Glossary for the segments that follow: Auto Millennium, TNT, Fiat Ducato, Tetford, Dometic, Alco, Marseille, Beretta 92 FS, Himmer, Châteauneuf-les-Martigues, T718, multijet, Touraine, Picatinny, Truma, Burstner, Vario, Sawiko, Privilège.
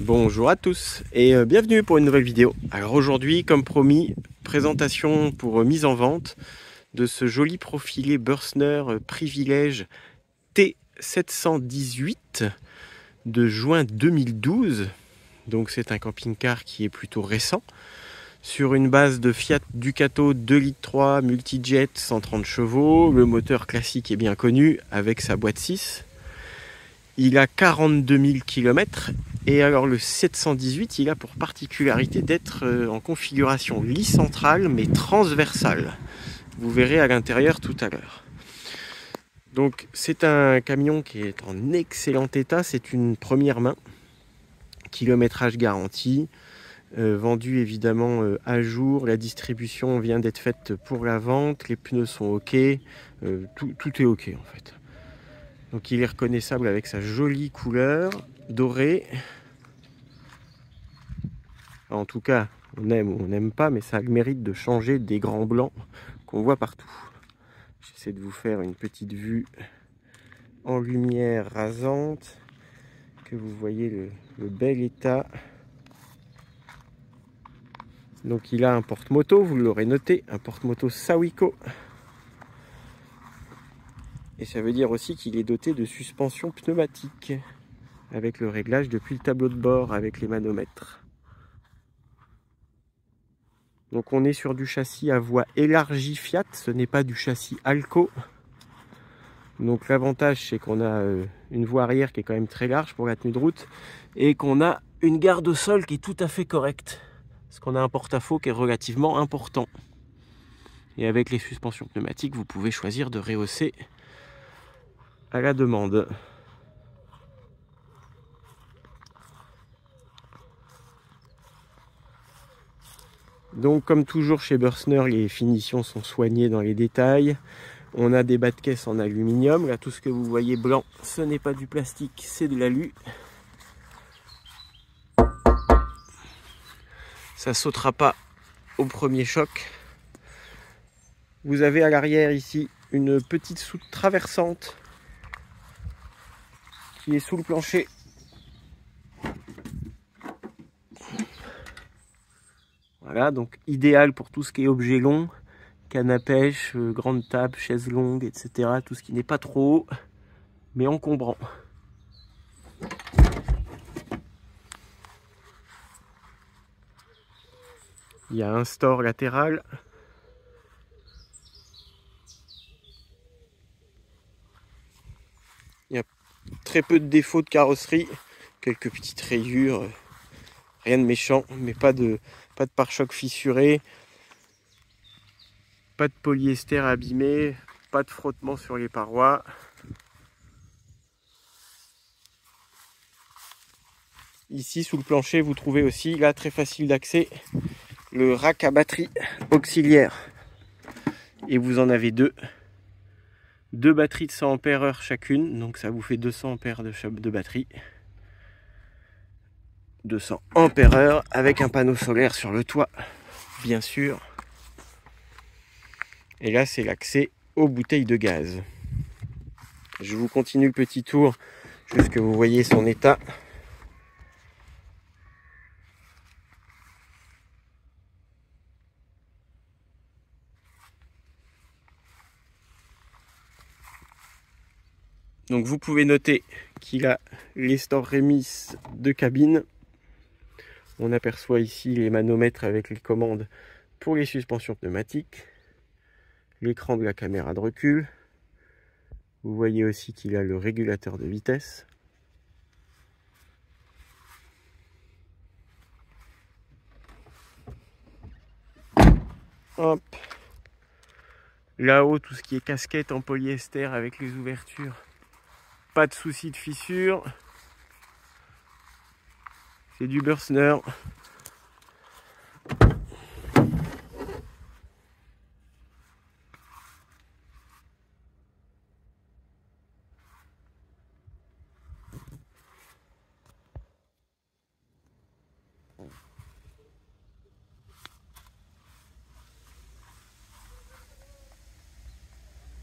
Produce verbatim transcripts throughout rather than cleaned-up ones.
Bonjour à tous et euh, bienvenue pour une nouvelle vidéo. Alors aujourd'hui, comme promis, présentation pour euh, mise en vente de ce joli profilé Burstner euh, Privilège T sept cent dix-huit de juin deux mille douze. Donc c'est un camping-car qui est plutôt récent, sur une base de Fiat Ducato deux litres trois multijet cent trente chevaux. Le moteur classique est bien connu avec sa boîte six. Il a quarante-deux mille kilomètres. Et alors le sept cent dix-huit, il a pour particularité d'être en configuration lit centrale mais transversale. Vous verrez à l'intérieur tout à l'heure. Donc c'est un camion qui est en excellent état, c'est une première main. Kilométrage garanti, euh, vendu évidemment euh, à jour, la distribution vient d'être faite pour la vente, les pneus sont ok, euh, tout, tout est ok en fait. Donc il est reconnaissable avec sa jolie couleur dorée. En tout cas, on aime ou on n'aime pas, mais ça a le mérite de changer des grands blancs qu'on voit partout. J'essaie de vous faire une petite vue en lumière rasante, que vous voyez le, le bel état. Donc il a un porte-moto, vous l'aurez noté, un porte-moto Sawiko. Et ça veut dire aussi qu'il est doté de suspension pneumatique, avec le réglage depuis le tableau de bord, avec les manomètres. Donc on est sur du châssis à voie élargie Fiat, ce n'est pas du châssis Alco. Donc l'avantage, c'est qu'on a une voie arrière qui est quand même très large pour la tenue de route, et qu'on a une garde au sol qui est tout à fait correcte, parce qu'on a un porte-à-faux qui est relativement important. Et avec les suspensions pneumatiques, vous pouvez choisir de rehausser à la demande. Donc comme toujours chez Burstner, les finitions sont soignées dans les détails. On a des bas de caisse en aluminium. Là, tout ce que vous voyez blanc, ce n'est pas du plastique, c'est de l'alu. Ça sautera pas au premier choc. Vous avez à l'arrière ici une petite soute traversante qui est sous le plancher. Voilà, donc idéal pour tout ce qui est objet long, canne à pêche, grande table, chaise longue, et cetera. Tout ce qui n'est pas trop haut, mais encombrant. Il y a un store latéral. Il y a très peu de défauts de carrosserie, quelques petites rayures, rien de méchant, mais pas de, pas de pare-choc fissuré, pas de polyester abîmé, pas de frottement sur les parois. Ici, sous le plancher, vous trouvez aussi, là très facile d'accès, le rack à batterie auxiliaire. Et vous en avez deux. Deux batteries de cent ampères heure chacune, donc ça vous fait deux cents ampères de, de batterie. deux cents ampères heure avec un panneau solaire sur le toit, bien sûr. Et là, c'est l'accès aux bouteilles de gaz. Je vous continue le petit tour jusque vous voyez son état. Donc vous pouvez noter qu'il a les stores rémices de cabine. On aperçoit ici les manomètres avec les commandes pour les suspensions pneumatiques. L'écran de la caméra de recul. Vous voyez aussi qu'il a le régulateur de vitesse. Hop. Là-haut, tout ce qui est casquette en polyester avec les ouvertures. Pas de souci de fissure, c'est du Burstner.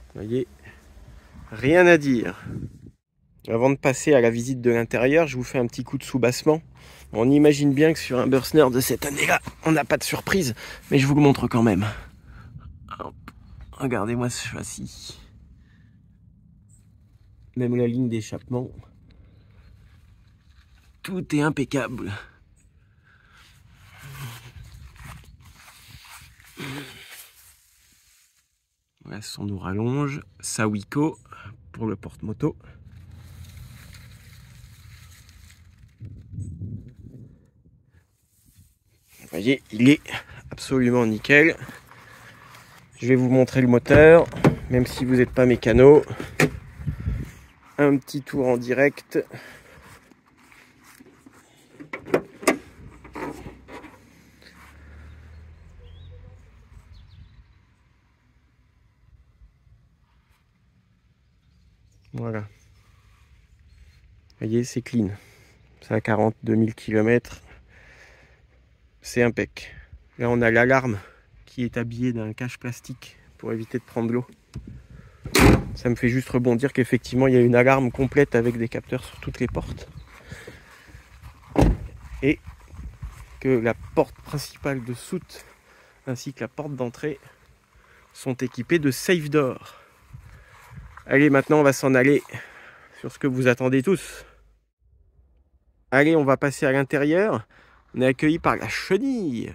Vous voyez, rien à dire. Avant de passer à la visite de l'intérieur, je vous fais un petit coup de soubassement. On imagine bien que sur un Burstner de cette année-là, on n'a pas de surprise, mais je vous le montre quand même. Regardez-moi ce châssis. Même la ligne d'échappement. Tout est impeccable. Là, on nous rallonge. Sawiko pour le porte-moto. Vous voyez, il est absolument nickel. Je vais vous montrer le moteur, même si vous n'êtes pas mécano. Un petit tour en direct. Voilà. Vous voyez, c'est clean. C'est à quarante-deux mille kilomètres. C'est impec. Là, on a l'alarme qui est habillée d'un cache plastique pour éviter de prendre l'eau. Ça me fait juste rebondir qu'effectivement, il y a une alarme complète avec des capteurs sur toutes les portes. Et que la porte principale de soute ainsi que la porte d'entrée sont équipées de safe door. Allez, maintenant on va s'en aller sur ce que vous attendez tous. Allez, on va passer à l'intérieur. On est accueilli par la chenille.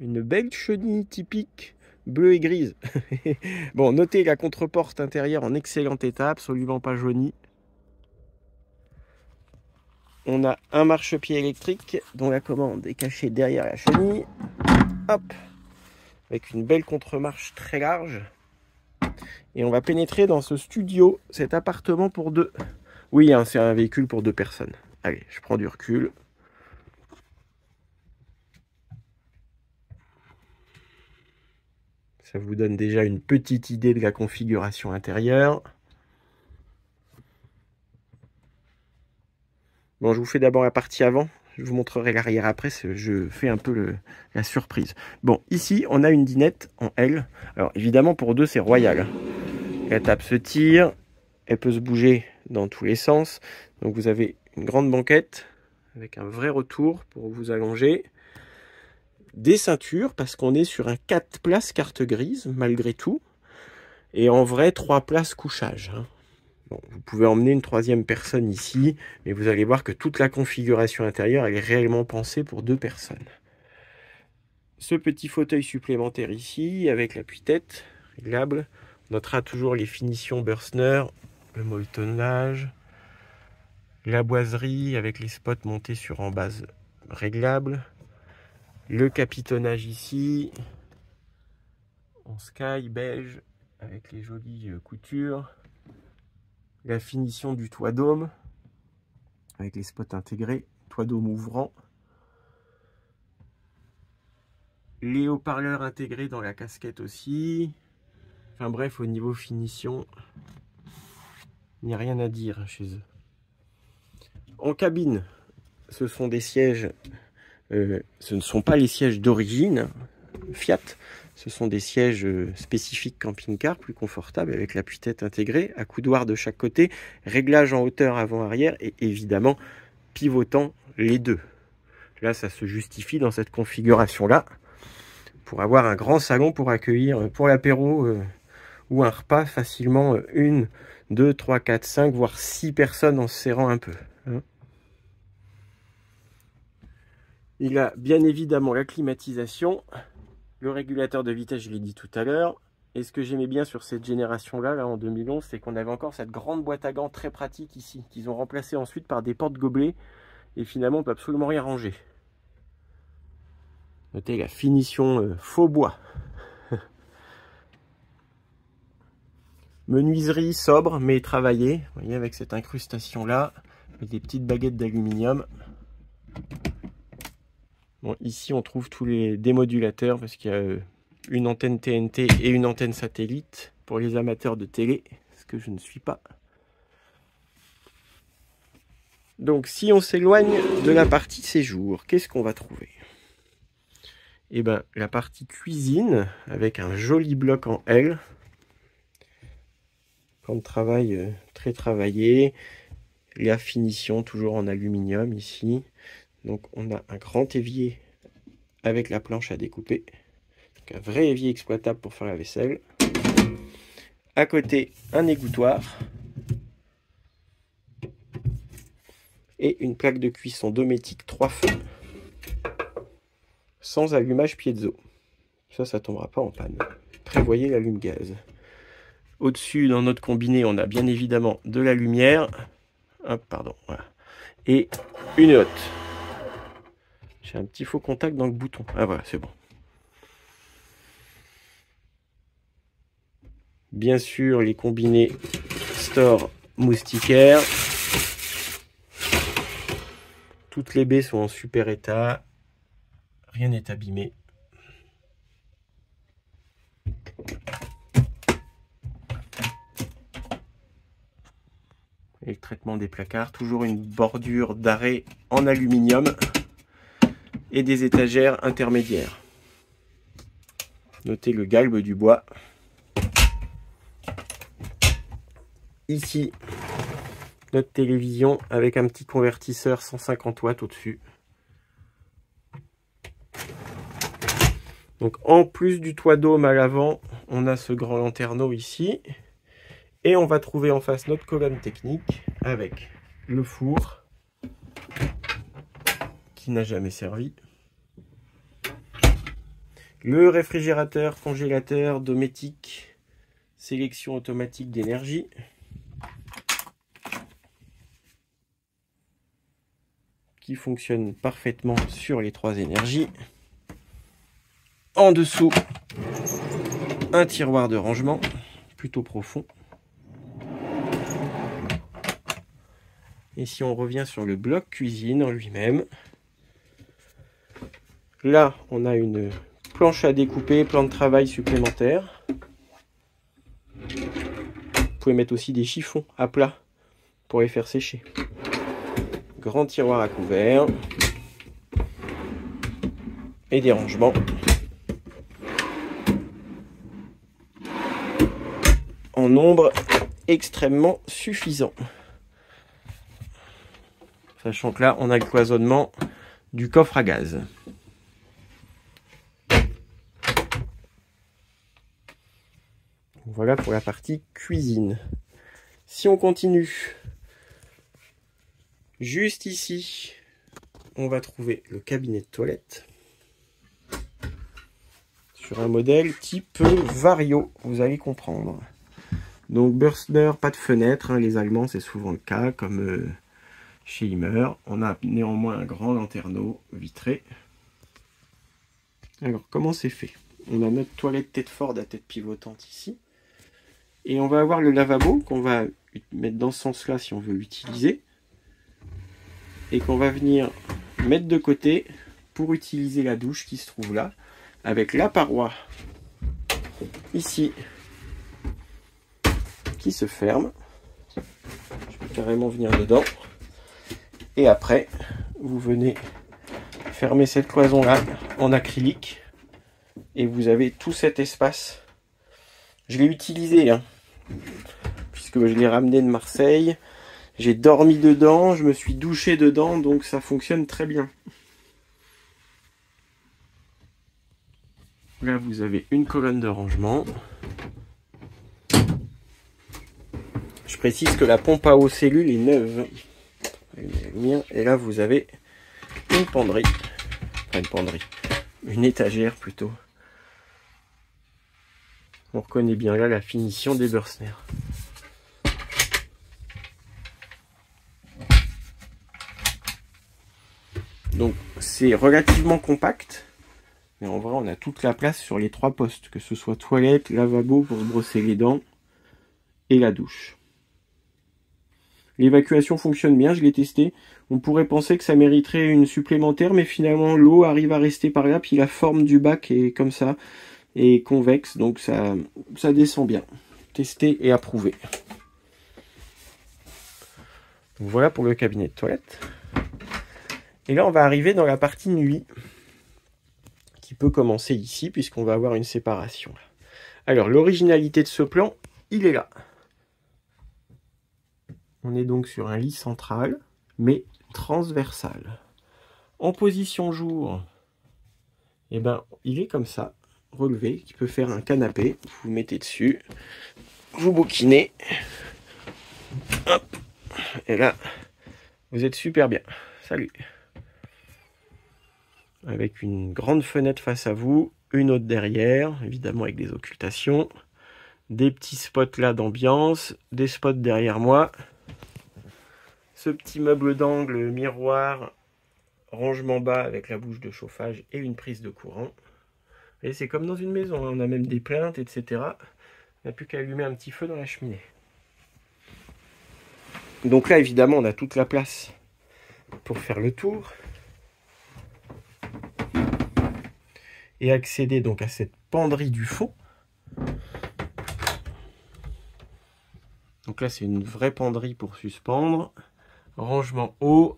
Une belle chenille typique bleue et grise. Bon, notez la contreporte intérieure en excellent état, absolument pas jaunie. On a un marchepied électrique dont la commande est cachée derrière la chenille. Hop, avec une belle contremarche très large. Et on va pénétrer dans ce studio, cet appartement pour deux. Oui, hein, c'est un véhicule pour deux personnes. Allez, je prends du recul. Ça vous donne déjà une petite idée de la configuration intérieure. Bon, je vous fais d'abord la partie avant. Je vous montrerai l'arrière après, je fais un peu le, la surprise. Bon, ici, on a une dinette en L. Alors, évidemment, pour deux, c'est royal. La table se tire, elle peut se bouger dans tous les sens. Donc, vous avez une grande banquette avec un vrai retour pour vous allonger. Des ceintures, parce qu'on est sur un quatre places carte grise, malgré tout. Et en vrai, trois places couchage, hein. Bon, vous pouvez emmener une troisième personne ici, mais vous allez voir que toute la configuration intérieure, elle est réellement pensée pour deux personnes. Ce petit fauteuil supplémentaire ici, avec l'appui-tête réglable, on notera toujours les finitions Burstner, le molletonnage, la boiserie avec les spots montés sur en base réglable, le capitonnage ici, en sky beige, avec les jolies coutures. La finition du toit dôme avec les spots intégrés, toit dôme ouvrant, les haut-parleurs intégrés dans la casquette aussi. Enfin bref, au niveau finition, il n'y a rien à dire chez eux. En cabine, ce sont des sièges, euh, ce ne sont pas les sièges d'origine Fiat. Ce sont des sièges spécifiques camping-car, plus confortables, avec l'appui-tête intégré, à coudoir de chaque côté, réglage en hauteur avant-arrière et évidemment pivotant les deux. Là, ça se justifie dans cette configuration-là, pour avoir un grand salon pour accueillir, pour l'apéro euh, ou un repas, facilement une, deux, trois, quatre, cinq, voire six personnes en se serrant un peu. Hein. Il a bien évidemment la climatisation. Le régulateur de vitesse, je l'ai dit tout à l'heure. Et ce que j'aimais bien sur cette génération-là, là, en deux mille onze, c'est qu'on avait encore cette grande boîte à gants très pratique ici, qu'ils ont remplacée ensuite par des portes gobelets. Et finalement, on ne peut absolument rien ranger. Notez la finition euh, faux bois. Menuiserie sobre, mais travaillée. Vous voyez, avec cette incrustation-là, avec des petites baguettes d'aluminium. Bon, ici, on trouve tous les démodulateurs parce qu'il y a une antenne T N T et une antenne satellite pour les amateurs de télé, ce que je ne suis pas. Donc, si on s'éloigne de la partie séjour, qu'est-ce qu'on va trouver? Eh bien, la partie cuisine avec un joli bloc en L. Plan de travail très travaillé. La finition toujours en aluminium ici. Donc on a un grand évier avec la planche à découper. Donc un vrai évier exploitable pour faire la vaisselle. À côté, un égouttoir. Et une plaque de cuisson Dometic trois feux. Sans allumage piezo. Ça, ça tombera pas en panne. Prévoyez l'allume-gaz. Au-dessus, dans notre combiné, on a bien évidemment de la lumière. Hop, pardon. Voilà. Et une hotte. J'ai un petit faux contact dans le bouton. Ah voilà, c'est bon. Bien sûr, les combinés store moustiquaire. Toutes les baies sont en super état. Rien n'est abîmé. Et le traitement des placards, toujours une bordure d'arrêt en aluminium et des étagères intermédiaires. Notez le galbe du bois. Ici, notre télévision avec un petit convertisseur cent cinquante watts au-dessus. Donc en plus du toit dôme à l'avant, on a ce grand lanterneau ici. Et on va trouver en face notre colonne technique avec le four qui n'a jamais servi. Le réfrigérateur congélateur Dometic, sélection automatique d'énergie. Qui fonctionne parfaitement sur les trois énergies. En dessous, un tiroir de rangement plutôt profond. Et si on revient sur le bloc cuisine en lui-même, là on a une planche à découper, plan de travail supplémentaire. Vous pouvez mettre aussi des chiffons à plat pour les faire sécher. Grand tiroir à couvert et des rangements. En nombre extrêmement suffisant. Sachant que là, on a le cloisonnement du coffre à gaz. Voilà pour la partie cuisine. Si on continue, juste ici, on va trouver le cabinet de toilette. Sur un modèle type Vario, vous allez comprendre. Donc Burstner, pas de fenêtre, hein, les Allemands c'est souvent le cas, comme euh, chez Himmer. On a néanmoins un grand lanterneau vitré. Alors comment c'est fait? On a notre toilette Tetford à tête pivotante ici. Et on va avoir le lavabo qu'on va mettre dans ce sens-là si on veut l'utiliser. Et qu'on va venir mettre de côté pour utiliser la douche qui se trouve là. Avec la paroi ici. Qui se ferme, je peux carrément venir dedans, et après vous venez fermer cette cloison là en acrylique et vous avez tout cet espace. Je l'ai utilisé hein, puisque je l'ai ramené de Marseille, j'ai dormi dedans, je me suis douché dedans, donc ça fonctionne très bien. Là vous avez une colonne de rangement. Je précise que la pompe à eau cellule est neuve. Et là, vous avez une penderie. Enfin, une penderie. Une étagère, plutôt. On reconnaît bien là la finition des Burstner. Donc, c'est relativement compact. Mais en vrai, on a toute la place sur les trois postes. Que ce soit toilette, lavabo pour se brosser les dents et la douche. L'évacuation fonctionne bien, je l'ai testé. On pourrait penser que ça mériterait une supplémentaire, mais finalement l'eau arrive à rester par là, puis la forme du bac est comme ça, et convexe, donc ça, ça descend bien. Testé et approuvé. Donc voilà pour le cabinet de toilette. Et là on va arriver dans la partie nuit, qui peut commencer ici, puisqu'on va avoir une séparation. Alors l'originalité de ce plan, il est là. On est donc sur un lit central, mais transversal. En position jour, eh ben, il est comme ça, relevé, qui peut faire un canapé. Vous vous mettez dessus, vous bouquinez, hop, et là, vous êtes super bien. Salut! Avec une grande fenêtre face à vous, une autre derrière, évidemment avec des occultations, des petits spots là d'ambiance, des spots derrière moi, ce petit meuble d'angle, miroir, rangement bas avec la bouche de chauffage et une prise de courant. Et c'est comme dans une maison, on a même des plinthes, et cetera. On n'a plus qu'à allumer un petit feu dans la cheminée. Donc là, évidemment, on a toute la place pour faire le tour et accéder donc à cette penderie du fond. Donc là, c'est une vraie penderie pour suspendre. Rangement haut.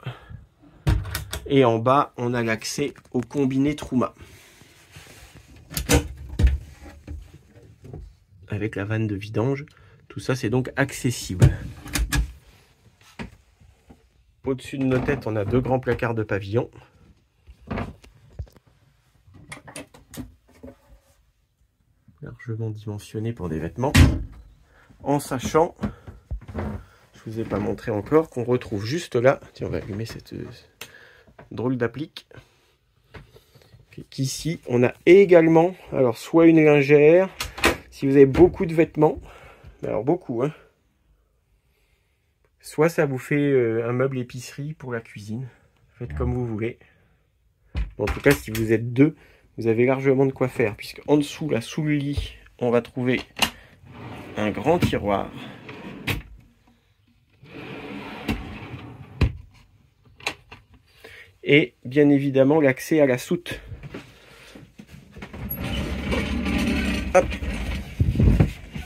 Et en bas, on a l'accès au combiné Truma. Avec la vanne de vidange. Tout ça, c'est donc accessible. Au-dessus de nos têtes, on a deux grands placards de pavillon. Largement dimensionné pour des vêtements, en sachant, je vous ai pas montré encore, qu'on retrouve juste là, tiens, on va allumer cette euh, drôle d'applique, qu'ici on a également, alors soit une lingère, si vous avez beaucoup de vêtements, alors beaucoup, hein, soit ça vous fait euh, un meuble épicerie pour la cuisine, faites comme vous voulez. Bon, en tout cas, si vous êtes deux, vous avez largement de quoi faire, puisque en dessous, là, sous le lit, on va trouver un grand tiroir. Et bien évidemment, l'accès à la soute. Hop.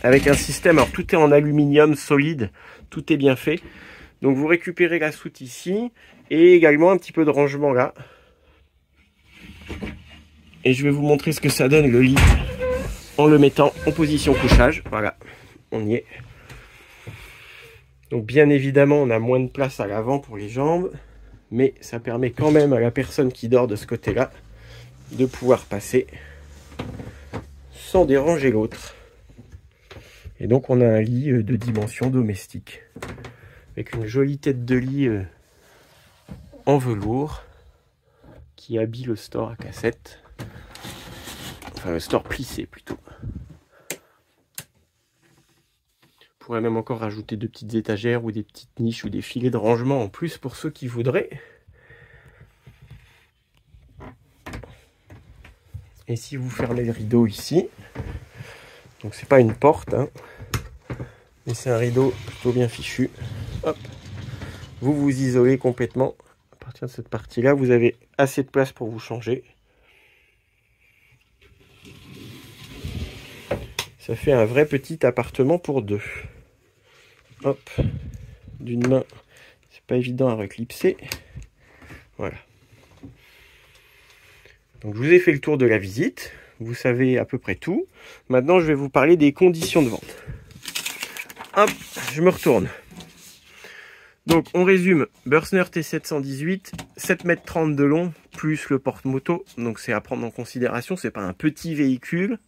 Avec un système, alors tout est en aluminium solide, tout est bien fait. Donc vous récupérez la soute ici, et également un petit peu de rangement là. Et je vais vous montrer ce que ça donne le lit en le mettant en position couchage. Voilà, on y est. Donc bien évidemment, on a moins de place à l'avant pour les jambes. Mais ça permet quand même à la personne qui dort de ce côté-là de pouvoir passer sans déranger l'autre. Et donc on a un lit de dimension domestique. Avec une jolie tête de lit en velours qui habille le store à cassette. Enfin, le store plissé plutôt. On pourrait même encore rajouter de petites étagères ou des petites niches ou des filets de rangement en plus pour ceux qui voudraient. Et si vous fermez le rideau ici, donc c'est pas une porte, hein, mais c'est un rideau plutôt bien fichu. Hop, vous vous isolez complètement. À partir de cette partie-là, vous avez assez de place pour vous changer. Ça fait un vrai petit appartement pour deux. Hop, d'une main, c'est pas évident à reclipser. Voilà. Donc je vous ai fait le tour de la visite. Vous savez à peu près tout. Maintenant, je vais vous parler des conditions de vente. Hop, je me retourne. Donc on résume. Burstner T sept cent dix-huit, sept mètres trente de long, plus le porte-moto. Donc c'est à prendre en considération. C'est pas un petit véhicule.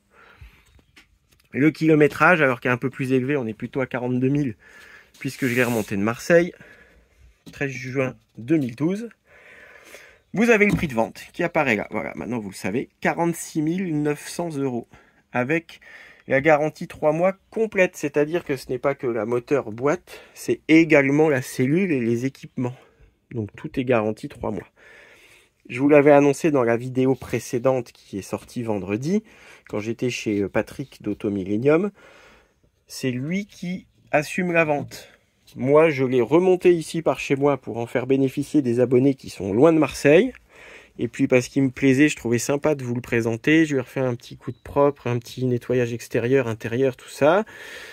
Le kilométrage, alors qu'il est un peu plus élevé, on est plutôt à quarante-deux mille, puisque je l'ai remonté de Marseille, treize juin deux mille douze. Vous avez le prix de vente qui apparaît là. Voilà, maintenant vous le savez, quarante-six mille neuf cents euros, avec la garantie trois mois complète. C'est-à-dire que ce n'est pas que la moteur boîte, c'est également la cellule et les équipements. Donc tout est garanti trois mois. Je vous l'avais annoncé dans la vidéo précédente qui est sortie vendredi, quand j'étais chez Patrick d'Auto Millennium. C'est lui qui assume la vente. Moi, je l'ai remonté ici par chez moi pour en faire bénéficier des abonnés qui sont loin de Marseille. Et puis parce qu'il me plaisait, je trouvais sympa de vous le présenter. Je lui ai refait un petit coup de propre, un petit nettoyage extérieur, intérieur, tout ça.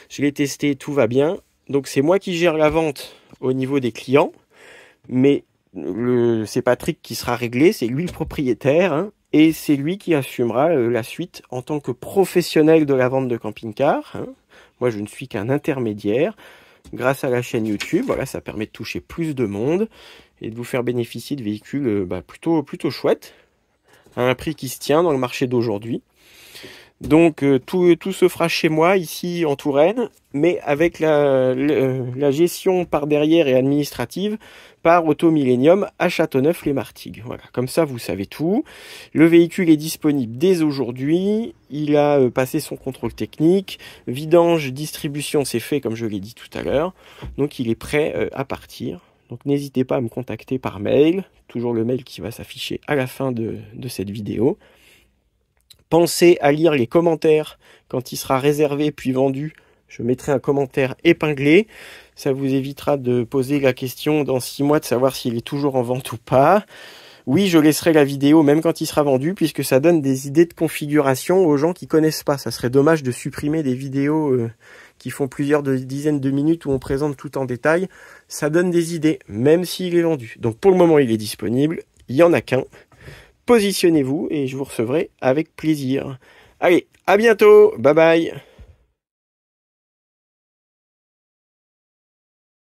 Je l'ai testé, tout va bien. Donc c'est moi qui gère la vente au niveau des clients. Mais... c'est Patrick qui sera réglé, c'est lui le propriétaire, hein, et c'est lui qui assumera euh, la suite en tant que professionnel de la vente de camping-car. Hein. Moi, je ne suis qu'un intermédiaire. grâce à la chaîne YouTube. Voilà, ça permet de toucher plus de monde et de vous faire bénéficier de véhicules bah, plutôt, plutôt chouettes, à un prix qui se tient dans le marché d'aujourd'hui. Donc euh, tout, tout se fera chez moi, ici en Touraine, mais avec la, la, la gestion par derrière et administrative par Auto Millennium à Châteauneuf-les-Martigues. Voilà, comme ça vous savez tout. Le véhicule est disponible dès aujourd'hui, il a euh, passé son contrôle technique, vidange, distribution, c'est fait comme je l'ai dit tout à l'heure, donc il est prêt euh, à partir. Donc n'hésitez pas à me contacter par mail, toujours le mail qui va s'afficher à la fin de, de cette vidéo. Pensez à lire les commentaires quand il sera réservé puis vendu. Je mettrai un commentaire épinglé. Ça vous évitera de poser la question dans six mois de savoir s'il est toujours en vente ou pas. Oui, je laisserai la vidéo même quand il sera vendu puisque ça donne des idées de configuration aux gens qui connaissent pas. Ça serait dommage de supprimer des vidéos euh, qui font plusieurs de, dizaines de minutes où on présente tout en détail. Ça donne des idées, même s'il est vendu. Donc pour le moment, il est disponible. Il n'y en a qu'un. Positionnez-vous et je vous recevrai avec plaisir. Allez, à bientôt. Bye bye.